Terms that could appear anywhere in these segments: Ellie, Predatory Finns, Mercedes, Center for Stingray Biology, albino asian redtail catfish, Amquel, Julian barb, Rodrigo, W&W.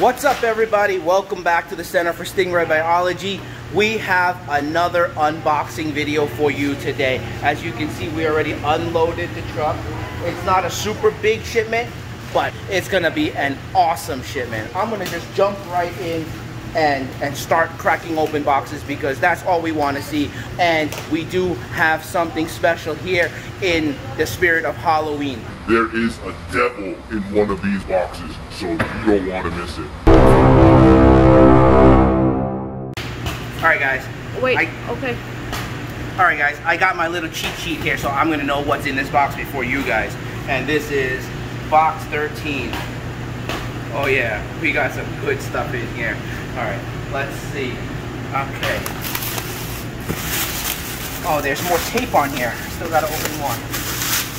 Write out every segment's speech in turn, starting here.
What's up, everybody? Welcome back to the Center for Stingray Biology. We have another unboxing video for you today. As you can see, we already unloaded the truck. It's not a super big shipment, but it's gonna be an awesome shipment. I'm gonna just jump right in and start cracking open boxes because that's all we want to see. And we do have something special here in the spirit of Halloween. There is a devil in one of these boxes, so you don't want to miss it. All right, guys. Wait, okay. All right, guys, I got my little cheat sheet here, so I'm going to know what's in this box before you guys. And this is box 13. Oh yeah, we got some good stuff in here. All right, let's see. Okay. Oh, there's more tape on here. Still gotta open more.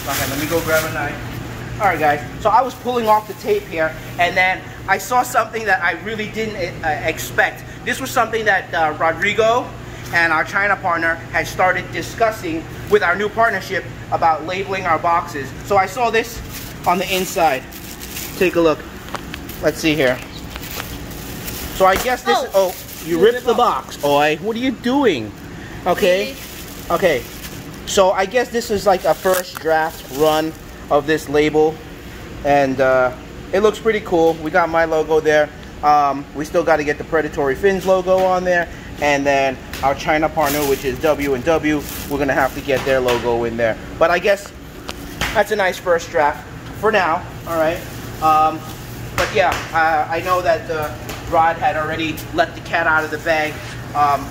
Okay, let me go grab a knife. All right, guys, so I was pulling off the tape here, and then I saw something that I really didn't expect. This was something that Rodrigo and our China partner had started discussing with our new partnership about labeling our boxes. So I saw this on the inside. Take a look. Let's see here. So I guess this... Oh, you ripped the box, Oi. What are you doing? Okay. Okay. So I guess this is like a first draft run of this label. And it looks pretty cool. We got my logo there. We still got to get the Predatory Finns logo on there. And then our China partner, which is W&W, we're going to have to get their logo in there. But I guess that's a nice first draft for now. All right. But yeah, I know that Rod had already let the cat out of the bag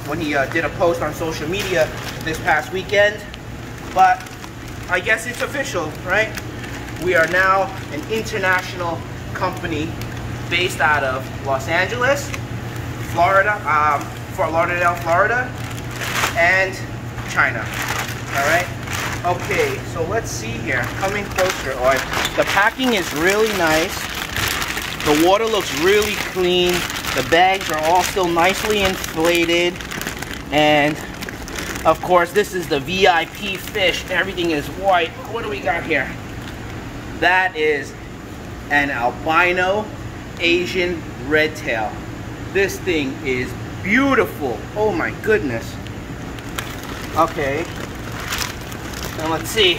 when he did a post on social media this past weekend. But I guess it's official, right? We are now an international company based out of Los Angeles, Florida, Fort Lauderdale, Florida, and China. All right? Okay, so let's see here. Coming closer. All right. The packing is really nice. The water looks really clean. The bags are all still nicely inflated. And of course, this is the VIP fish. Everything is white. What do we got here? That is an albino Asian redtail. This thing is beautiful. Oh my goodness. Okay. Now let's see.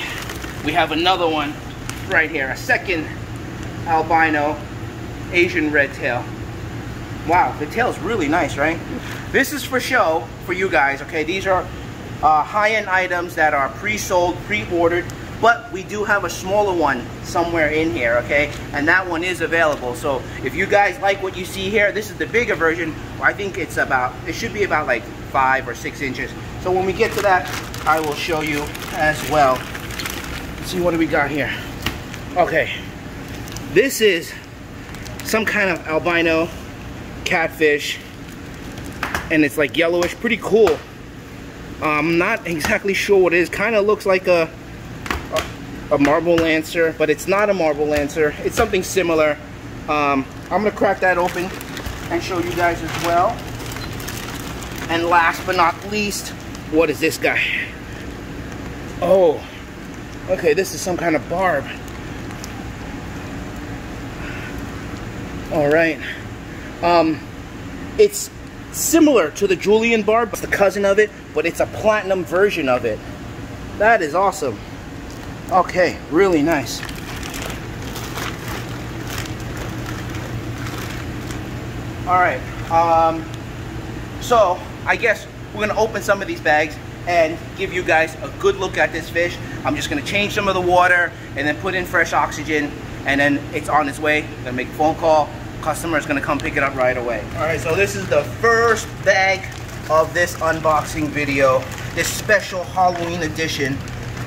We have another one right here. A second albino Asian redtail. Wow, the tail's really nice, right? This is for show for you guys, okay? These are high-end items that are pre-sold, pre-ordered, but we do have a smaller one somewhere in here, okay? And that one is available. So if you guys like what you see here, this is the bigger version. I think it's about, it should be about like 5 or 6 inches. So when we get to that, I will show you as well. Let's see, what do we got here? Okay, this is some kind of albino catfish, and it's like yellowish, pretty cool. I'm not exactly sure what it is. Kind of looks like a marble lancer, but it's not a marble lancer. It's something similar. I'm gonna crack that open and show you guys as well. And last but not least, what is this guy? Oh, okay, this is some kind of barb. All right, it's similar to the Julian barb. It's the cousin of it, but it's a platinum version of it. That is awesome. Okay, really nice. All right, so I guess we're gonna open some of these bags and give you guys a good look at this fish. I'm just gonna change some of the water and then put in fresh oxygen, and then it's on its way. Gonna make a phone call. Customer is gonna come pick it up right away. All right, so this is the first bag of this unboxing video, this special Halloween edition.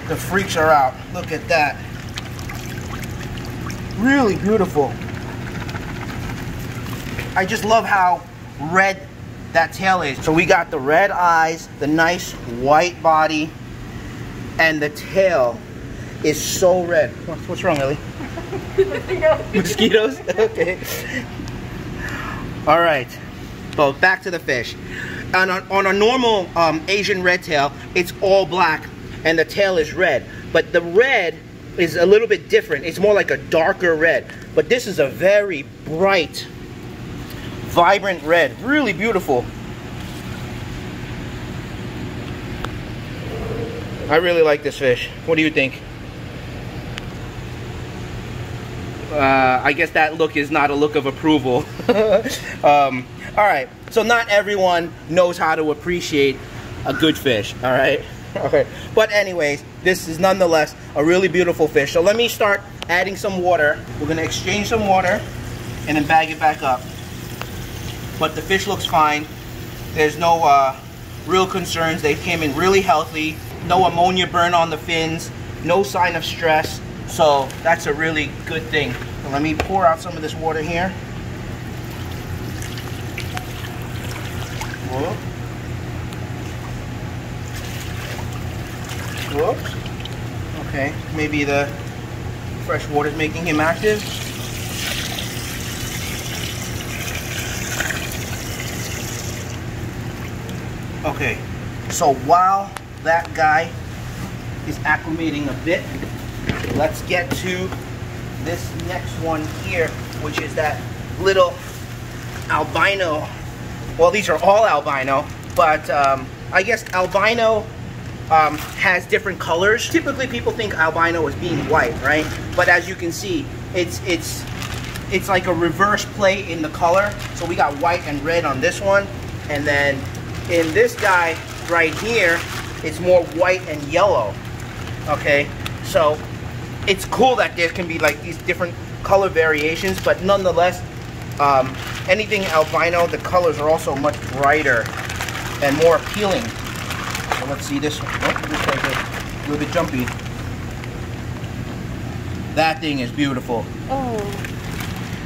The freaks are out. Look at that. Really beautiful. I just love how red that tail is. So we got the red eyes, the nice white body, and the tail is so red. What's wrong, Ellie? Mosquitoes? Okay. All right. So back to the fish. On a normal Asian redtail, it's all black and the tail is red. But the red is a little bit different. It's more like a darker red. But this is a very bright vibrant red, really beautiful. I really like this fish. What do you think? I guess that look is not a look of approval. Alright, so not everyone knows how to appreciate a good fish, alright? Okay. But anyways, this is nonetheless a really beautiful fish. So let me start adding some water. We're going to exchange some water and then bag it back up. But the fish looks fine. There's no real concerns. They came in really healthy. No ammonia burn on the fins, no sign of stress, so that's a really good thing. So let me pour out some of this water here. Whoops. Whoops. Okay, maybe the fresh water is making him active. Okay, so while that guy is acclimating a bit, let's get to this next one here, which is that little albino. Well, these are all albino, but I guess albino has different colors. Typically people think albino is being white, right? But as you can see, it's like a reverse play in the color. So we got white and red on this one, and then in this guy right here, it's more white and yellow. Okay, so it's cool that there can be like these different color variations, but nonetheless, anything albino, the colors are also much brighter and more appealing. So let's see this one. Oh, this one's a little bit jumpy. That thing is beautiful. Oh.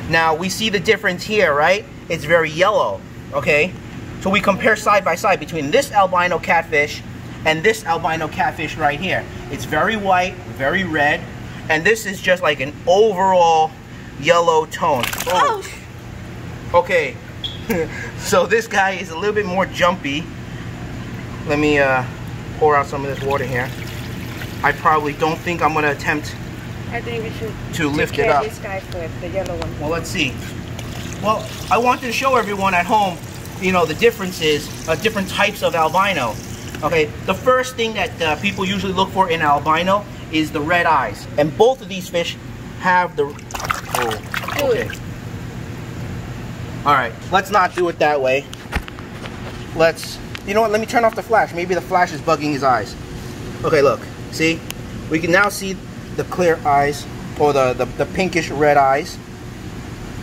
Now we see the difference here, right? It's very yellow, okay? So we compare side by side between this albino catfish and this albino catfish right here. It's very white, very red, and this is just like an overall yellow tone. Oh. Okay, so this guy is a little bit more jumpy. Let me pour out some of this water here. I probably don't think I'm gonna attempt to lift it up. This guy first, the yellow one. Well, let's see. Well, I wanted to show everyone at home, you know, the differences, different types of albino. Okay, the first thing that people usually look for in albino is the red eyes. And both of these fish have the... Oh, okay. All right, let's not do it that way. Let's... You know what, let me turn off the flash. Maybe the flash is bugging his eyes. Okay, look, see? We can now see the clear eyes, or the pinkish red eyes,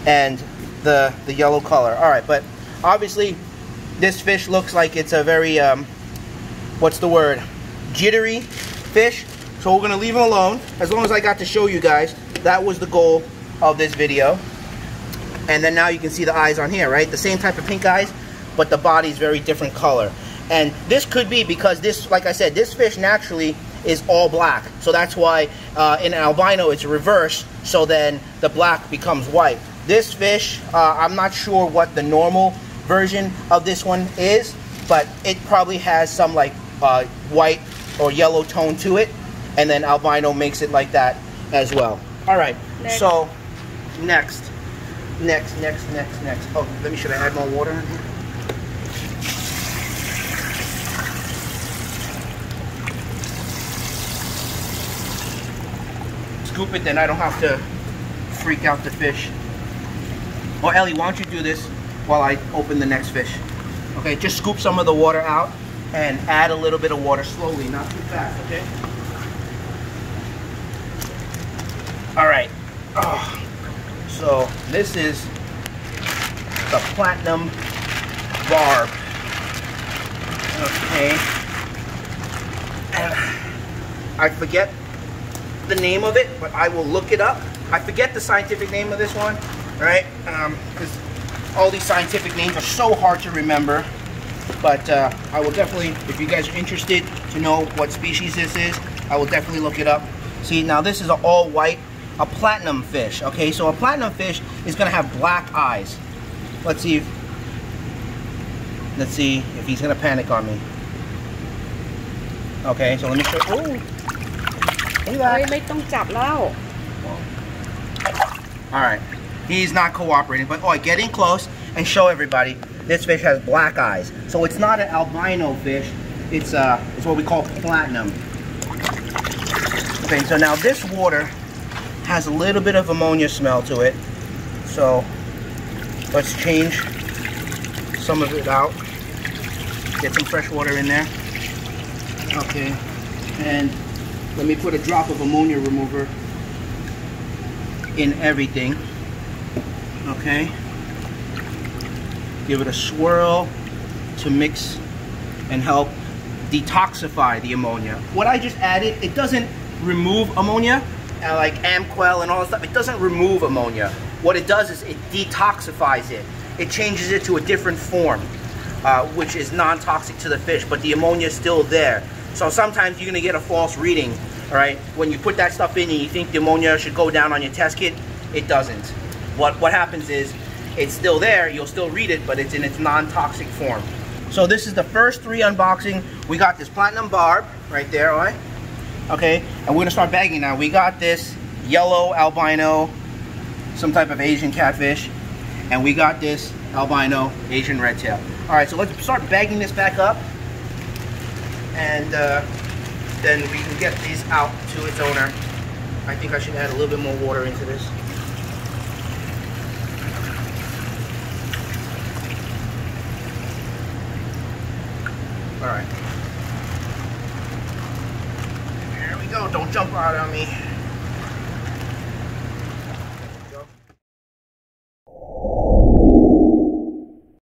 and the yellow color. All right, but obviously this fish looks like it's a very... what's the word? Jittery fish. So we're gonna leave him alone. As long as I got to show you guys, that was the goal of this video. And then now you can see the eyes on here, right? The same type of pink eyes, but the body's very different color. And this could be because this, like I said, this fish naturally is all black. So that's why in albino it's reversed, so then the black becomes white. This fish, I'm not sure what the normal version of this one is, but it probably has some like white or yellow tone to it, and then albino makes it like that as well. All right, next. So next. Oh, let me, should I add more water in here? Scoop it, then I don't have to freak out the fish. Oh, Ellie, why don't you do this while I open the next fish? Okay, just scoop some of the water out and add a little bit of water slowly, not too fast, okay? All right, oh, so this is the platinum barb, okay? And I forget the name of it, but I will look it up. I forget the scientific name of this one, right? Because all these scientific names are so hard to remember, but I will definitely, if you guys are interested to know what species this is, I will definitely look it up. See, now this is an all-white, a platinum fish, okay? So a platinum fish is gonna have black eyes. Let's see if he's gonna panic on me. Okay, so let me show, ooh. All right. He's not cooperating. But oh, getting close and show everybody. This fish has black eyes. So it's not an albino fish. It's what we call platinum. Okay, so now this water has a little bit of ammonia smell to it. So let's change some of it out. Get some fresh water in there. Okay, and let me put a drop of ammonia remover in everything. Okay, give it a swirl to mix and help detoxify the ammonia. What I just added, it doesn't remove ammonia, like Amquel and all that stuff. It doesn't remove ammonia. What it does is it detoxifies it. It changes it to a different form, which is non-toxic to the fish, but the ammonia is still there. So sometimes you're gonna get a false reading, all right? When you put that stuff in and you think the ammonia should go down on your test kit, it doesn't. What happens is it's still there, you'll still read it, but it's in its non-toxic form. So this is the first three unboxing. We got this platinum barb right there, all right? Okay, and we're gonna start bagging now. We got this yellow albino, some type of Asian catfish, and we got this albino Asian redtail. All right, so let's start bagging this back up, and then we can get these out to its owner. I think I should add a little bit more water into this. All right. There we go, don't jump out on me.